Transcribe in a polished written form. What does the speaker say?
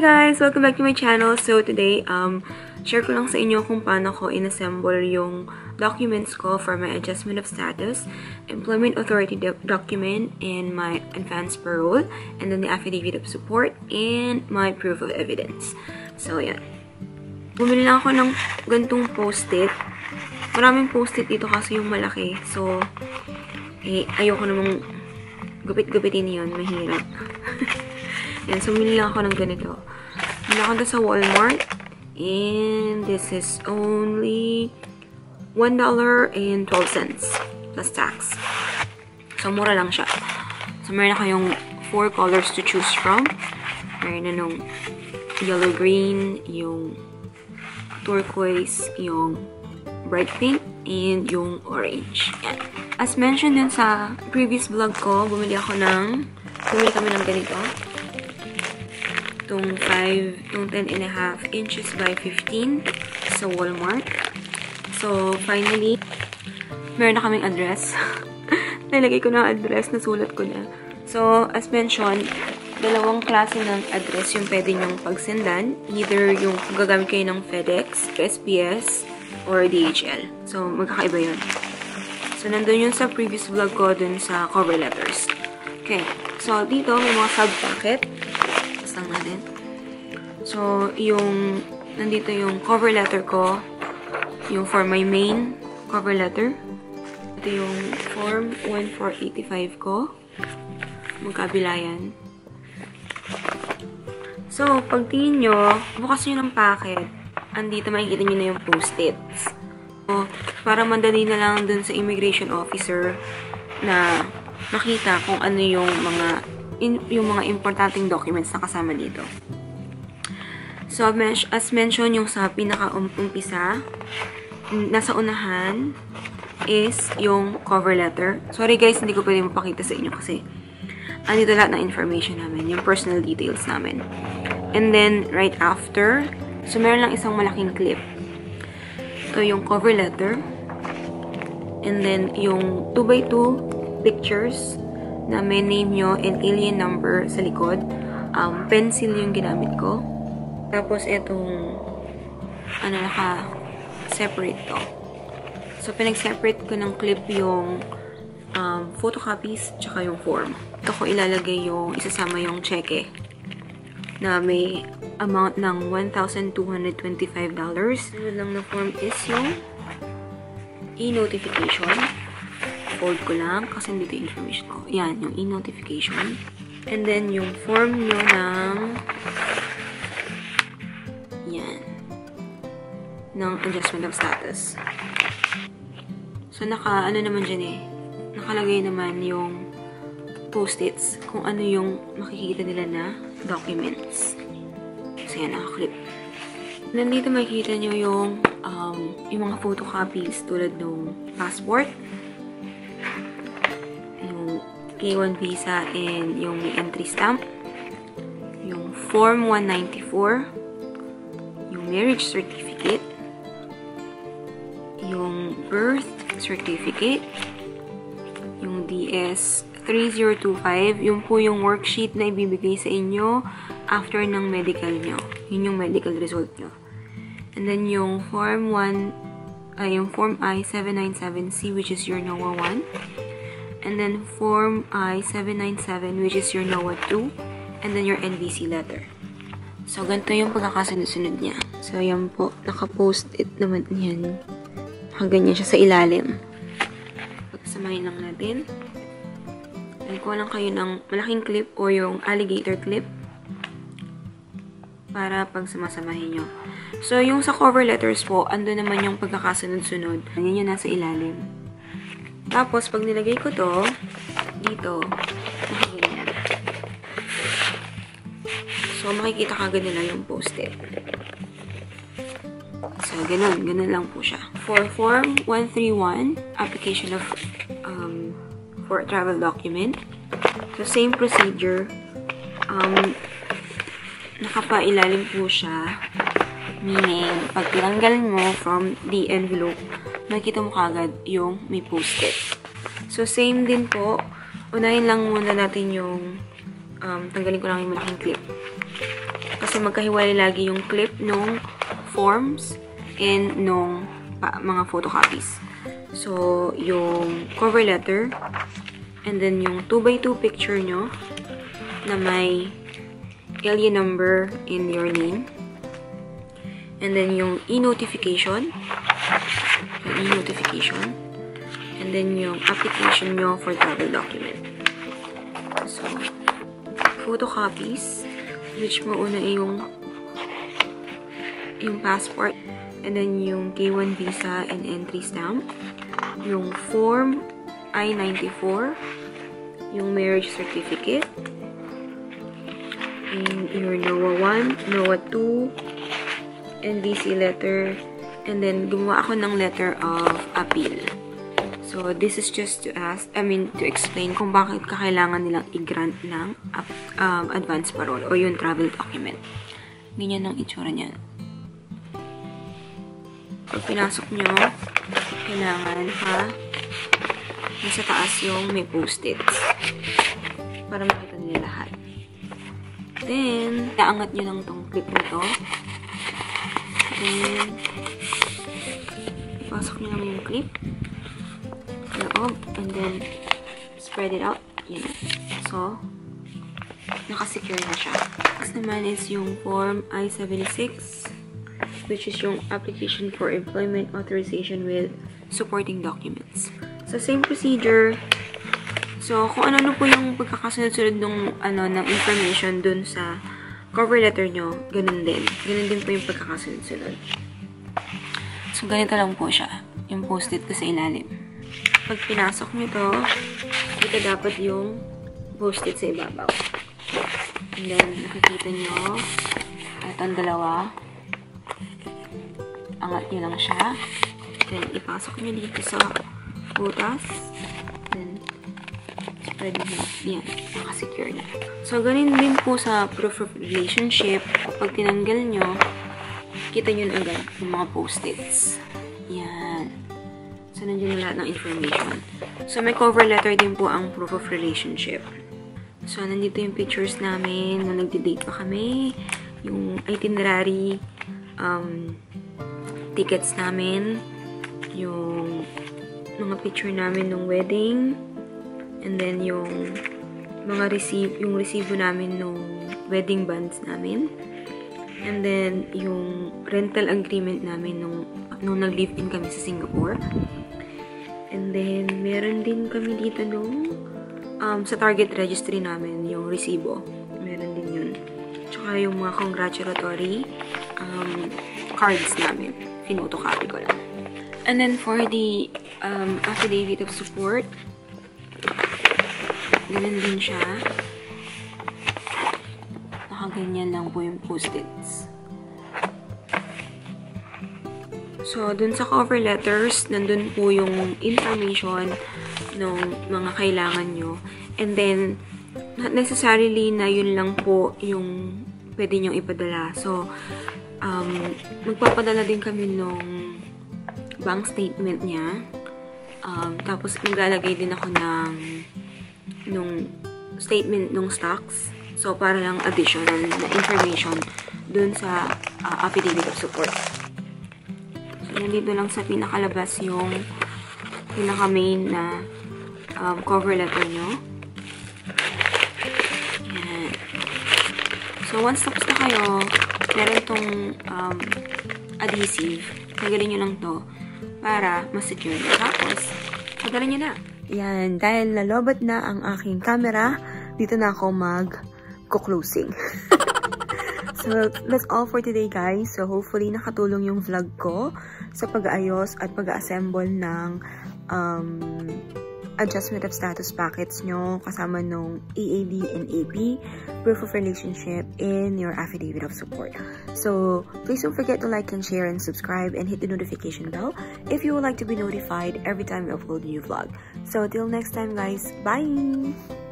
Hi guys! Welcome back to my channel. So today, share ko lang sa inyo kung paano ko inassemble yung documents ko for my Adjustment of Status, Employment Authority document, and my Advance Parole, and then the Affidavit of Support, and my Proof of Evidence. So, yan. Bumili lang ako ng gantong post-it. Maraming post-it dito kasi yung malaki. So, ayoko namang gupit-gupitin yun. Mahirap. Ayan, so bumili lang ako ng ganito. Bumili ako sa Walmart. And this is only $1.12 plus tax. So mura lang siya. So meron na kayong 4 colors to choose from. Meron na nung yellow-green, yung turquoise, yung bright pink, and yung orange. Ayan. As mentioned dun sa previous vlog ko, bumili kami ng ganito. Itong 10.5 inches by 15 sa Walmart. So, finally, meron na kaming address. Nalagay ko na ang address, nasulat ko na. So, as mentioned, dalawang klase ng address yung pwede nyong pagsendan. Either yung gagamit kayo ng FedEx, SPS, or DHL. So, magkakaiba yun. So, nandun yun sa previous vlog ko dun sa cover letters. Okay. So, dito may mga sub-packet. Natin. So, nandito yung cover letter ko, yung for my main cover letter. Ito yung Form I-485 ko. Magkabila yan. So, pag tingin nyo, bukas nyo ng packet, andito makikita nyo na yung post-its. So, para mandali na lang dun sa immigration officer na makita kung ano yung mga importanteng documents na kasama dito. So, as mentioned, yung sa pinaka-umpisa, nasa unahan, is yung cover letter. Sorry guys, hindi ko pwede mapakita sa inyo kasi andito lahat ng information namin, yung personal details namin. And then, right after, so meron lang isang malaking clip. Ito yung cover letter. And then, yung 2x2 pictures na may name nyo and alien number sa likod. Pencil yung ginamit ko. Tapos, itong naka-separate to. So, pinag-separate ko ng clip yung photocopies tsaka yung form. Ito ko ilalagay yung isasama yung cheque na may amount ng $1,225. Sunod lang na form is yung E-notification. Fold ko lang kasi hindi ito information ko. Yan, yung e-notification. And then, yung form nyo ng yan. Ng adjustment of status. So, naman dyan nakalagay naman yung post-its kung ano yung makikita nila na documents. So, yan, nakaklip. Nandito makikita nyo yung mga photocopies tulad ng passport, K-1 visa, and yung may entry stamp, yung Form I-94, yung marriage certificate, yung birth certificate, yung DS-3025, yung po yung worksheet na ibibigay sa inyo after ng medical nyo. Yun yung medical result nyo. And then yung Form I-797C, which is your NOA 1. And then Form I-797, which is your NOA 2, and then your NVC letter. So, ganito yung pagkakasunod-sunod niya. So, yan po, naka-post-it naman yan. Nakaganyan siya sa ilalim. Pagsamahin lang natin. Nagkuha lang kayo ng malaking clip o yung alligator clip para pagsamasamahin nyo. So, yung sa cover letters po, ando naman yung pagkakasunod-sunod. Yan yung nasa ilalim. Tapos, pag nilagay ko to dito, ganyan. So, makikita kagad nila yung post-it. So, ganun lang po siya. For Form 131, application of for a travel document. So, same procedure. Nakapailalim po siya. Meaning, pag tinanggalin mo from the envelope, nakita mo kagad yung may post-it. So, same din po. Unahin lang muna natin yung tanggalin ko lang yung malaking clip. Tapos, kasi magkahiwalay lagi yung clip nung forms and nung mga photocopies. So, yung cover letter and then yung 2x2 picture nyo na may LE number in your name. And then yung E-notification. Yung E-notification. And then yung application nyo for travel document. So, photocopies, which mauna yung passport. And then yung K-1 visa and entry stamp. Yung Form I-94. Yung marriage certificate. And your NOA 1, NOA 2. NVC letter, and then gumawa ako ng letter of appeal. So, this is just to ask, to explain kung bakit kakailangan nilang i-grant ng advance parole o yung travel document. Ganyan ang itsura niya. Pag pinasok nyo, kailangan nasa taas yung may post-its para makita nila lahat. Then, naangat nyo lang tong clip na to. Then, ipasok nyo naman yung clip sa loob, and then spread it out. Yan. So, nakasecure na siya. Next naman is yung Form I-76, which is yung application for employment authorization with supporting documents. So, same procedure. So, kung ano po yung pagkakasunod-sunod ng information dun sa cover letter nyo, ganun din. Ganun din po yung pagkakasunod-sunod. So, ganito lang po siya. Yung post-it ko sa ilalim. Pag pinasok nyo to, dito dapat yung post-it sa ibabaw. And then, nakikita nyo, ito ang dalawa. Angat nyo lang siya. Then, ipasok nyo dito sa butas. Then, yan, nakasecure na. So, ganun din po sa proof of relationship. Pag tinanggal nyo, kita nyo na agad yung mga post-its. Yan. So, nandiyan na lahat ng information. So, may cover letter din po ang proof of relationship. So, nandito yung pictures namin nung nagdi-date pa kami. Yung itinerary tickets namin. Yung mga picture namin nung wedding. And then, yung mga resibo namin nung wedding bands namin. And then, yung rental agreement namin nung nag-live-in kami sa Singapore. And then, meron din kami dito sa Target Registry namin, yung resibo. Meron din yun. Tsaka yung mga congratulatory cards namin. Pinotocopy ko lang. And then, for the affidavit of support, ganun din siya. Nakaganyan lang po yung post-its. So, dun sa cover letters, nandun po yung information ng mga kailangan nyo. And then, not necessarily na yun lang po yung pwede nyo ipadala. So, magpapadala din kami ng bank statement niya. Tapos, maglalagay din ako ng nung statement nung stocks. So, para lang additional na information dun sa affidavit of support. So, nandito lang sa pinakalabas yung pinaka-main na cover letter nyo. Ayan. So, once tapos na kayo, meron tong adhesive. Tagalin nyo lang to para mas secure. Tapos, padala nyo na. Yan, dahil nalobat na ang aking camera, dito na ako mag-closing. So, that's all for today, guys. So, hopefully, nakatulong yung vlog ko sa pag-aayos at pag-assemble ng adjustment of status packets nyo kasama nung EAD and AP, proof of relationship, and your affidavit of support. So, please don't forget to like and share and subscribe and hit the notification bell if you would like to be notified every time I upload a new vlog. So, till next time, guys. Bye!